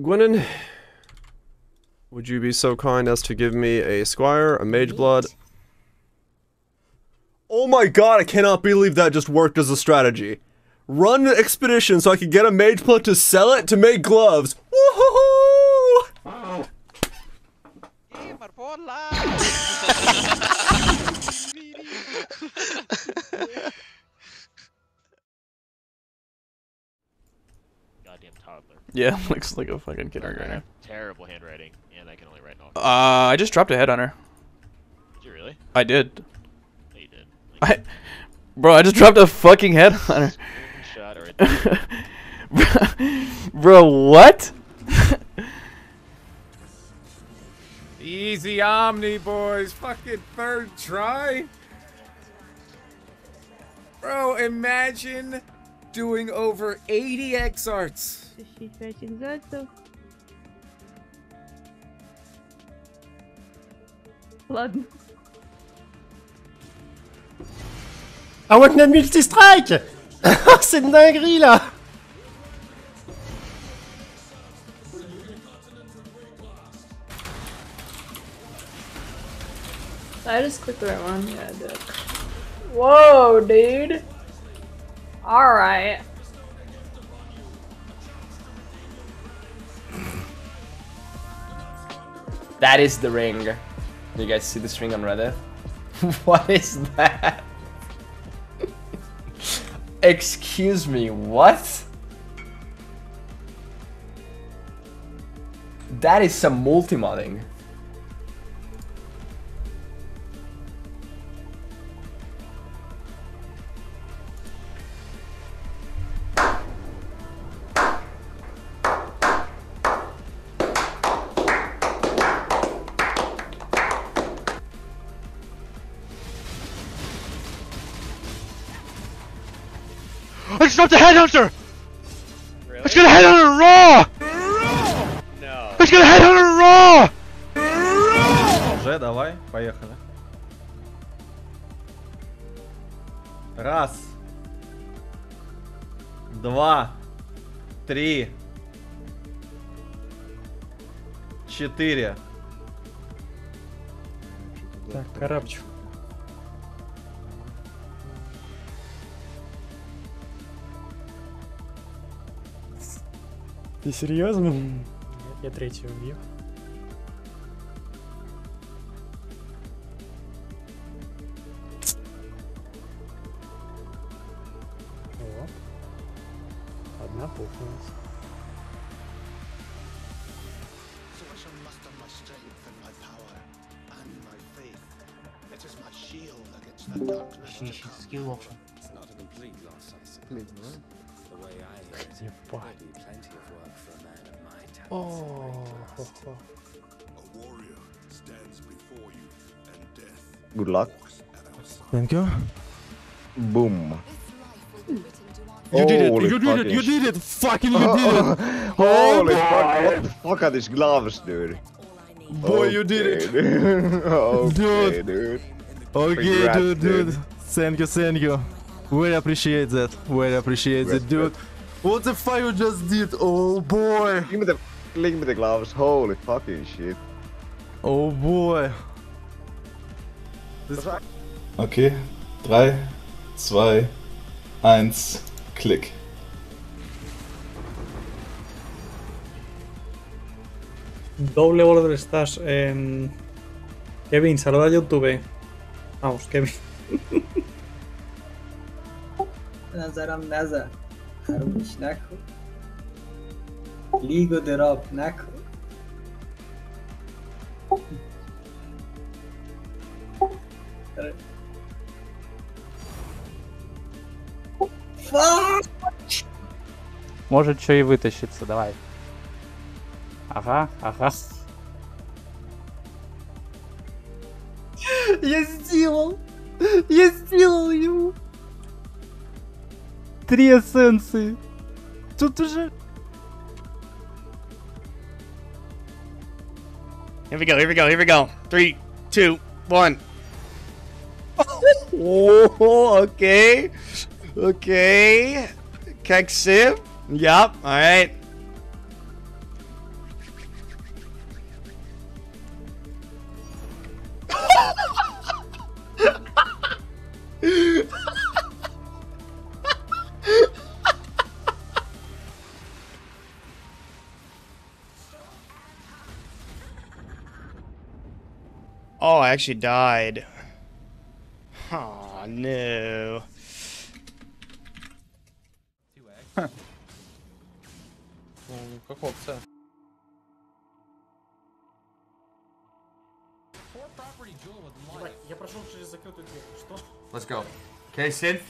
Gwynon, would you be so kind as to give me a squire, a mage blood? Oh my god, I cannot believe that just worked as a strategy. Run an expedition so I could get a mage blood to sell it to make gloves. Woohoo! Gamer for life! Yeah, looks like a fucking kindergartner. Right, terrible handwriting, and I can only write all. I just dropped a head on her. Did you really? I did. No, you did. Like, bro, I just dropped a fucking head on her. Shot right there. Bro, what? Easy Omni, boys. Fucking third try. Bro, imagine doing over 80 XArts. Ah ouais, notre multi-strike. C'est une dinguerie là. I just clicked the right one. Yeah, I did. Whoa, dude. All right. That is the ring. Do you guys see this ring on Reddit? What is that? Excuse me, what? That is some multi-modding. I just dropped a headhunter! Really? It's gonna headhunter raw! No. It's gonna headhunter raw! Уже, давай, поехали. Раз. Два. Три. Четыре. Так, коробчик. Ты серьезно? Нет, я третью убью. О, одна пухнулась. Oh, good luck. Thank you. Boom. You did it. You did it. You did it. Fucking you did it. Holy fuck. What the fuck are these gloves, dude? Boy, you did it. Okay, dude. Okay, dude. Thank you. Thank you. We appreciate that. We appreciate it, dude. What the fuck you just did? Oh boy! Give me the gloves. Holy fucking shit! Oh boy! Okay, 3, 2, 1, click. Doble valor de estás. Kevin, saluda a YouTube. Vamos, Kevin. نظرم نظر حرومش نکن لیگو دراب نکن может что и вытащится, давай. Ага, ага. Я сделал его. 3 эссенции. Тут уже... Here we go, here we go, here we go. 3, 2, 1. Oh, okay. Okay. Keksim. Yup, alright. I actually died. Aw, no. Ха. Ну, как опция. Я прошел через закрытую дверь. Что? Let's go. Okay, synth.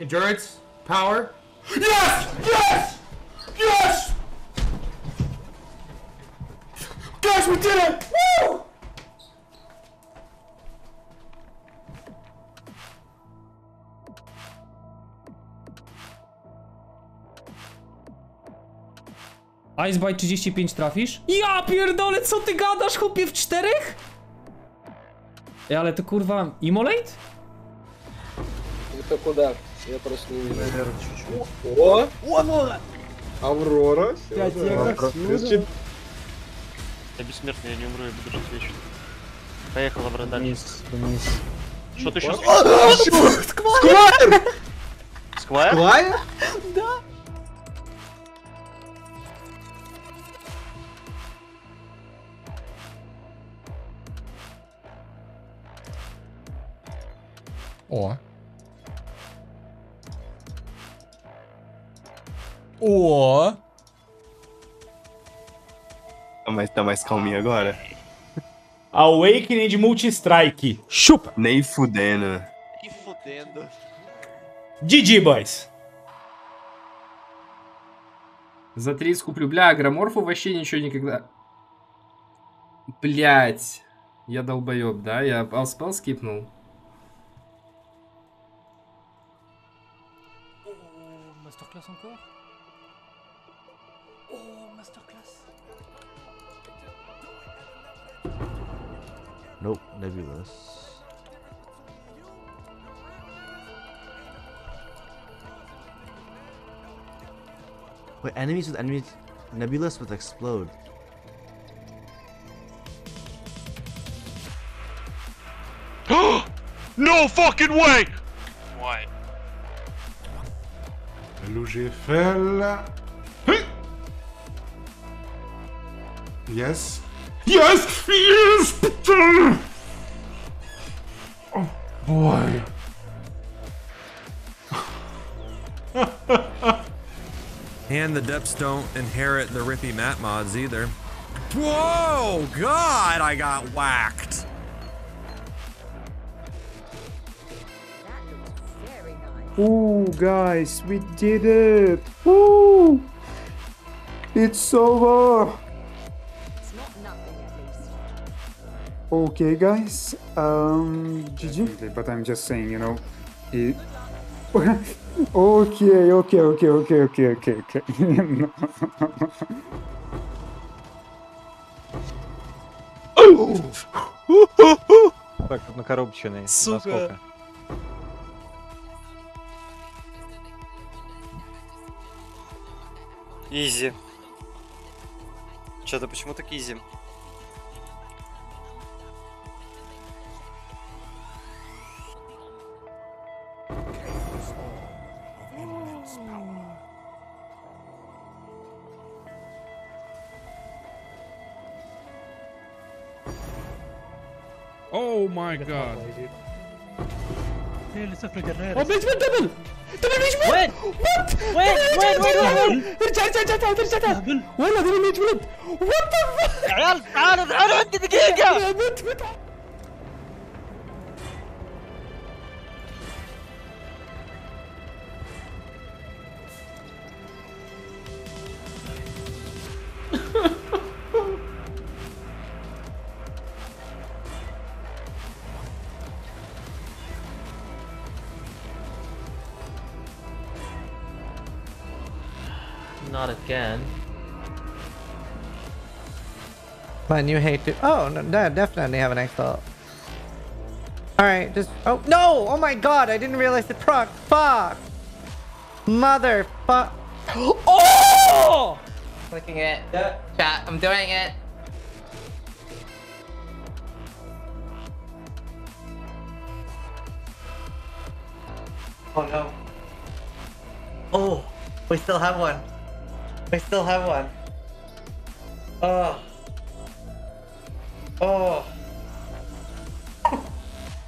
Endurance. Power. Yes! Yes! Yes! Guys, we did it! Woo! Icebite 35 trafisz? Ja pierdolę, co ty gadasz, chłopie, w 4? Ej, ale to kurwa... Immolate? Это куда? Я просто не вижу. О! Аврора! Аврора? Я бессмертный, я не умру, я буду жить вечно. Поехала, братан. Вниз, вниз. Что ты сейчас... Сквайр! Сквайр? Сквайр? Да! О. О. Tá mais calminho agora. Awakening de Multi-Strike. Chupa. Nem fudendo. Nem fudendo. GG, boys. За 30 куплю. Бля, агроморфу вообще ничего никогда... Блять. Я долбоеб, да? Я спал, скипнул. Masterclass encore? Oh, masterclass! Nope, nebulous. Wait, enemies with enemies. Nebulous with explode. No fucking way! Why? L'OGFL. Yes. Yes! Yes! Oh boy. And the depths don't inherit the Rippy map mods either. Whoa! God, I got whacked. Ooh, guys, we did it! Ooh! It's over! It's not nothing, at least. Okay, guys, GG. But I'm just saying, you know, it... okay. Так, на коробочный, насколько? Изи. Чё-то почему так изи? Oh my god. Oh, big man double! What? What? Wait! What the fuck? I don't get the gig. Not again. But you hate to. Oh, no, definitely have an X-Ball. Alright, just. Oh, no! Oh my god, I didn't realize it proc. Fuck! Mother fuck. Oh! Clicking it. Chat, I'm doing it. Oh no. Oh, we still have one. I still have one. Oh. Oh.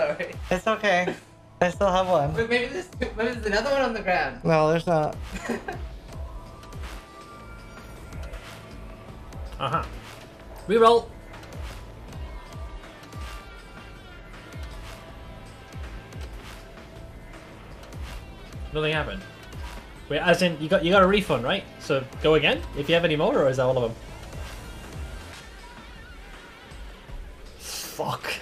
Sorry. It's okay. I still have one. Wait, maybe there's another one on the ground. No, there's not. Uh-huh. Reroll. Nothing happened. Wait, as in you got a refund, right? So go again if you have any more, or is that all of them? Fuck.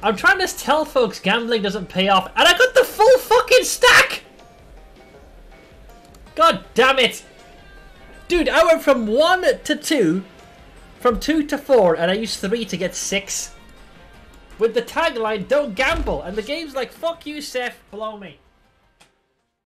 I'm trying to tell folks gambling doesn't pay off, and I got the full fucking stack! God damn it! Dude, I went from 1 to 2, from 2 to 4, and I used 3 to get 6. With the tagline, don't gamble, and the game's like, fuck you, Seth, blow me.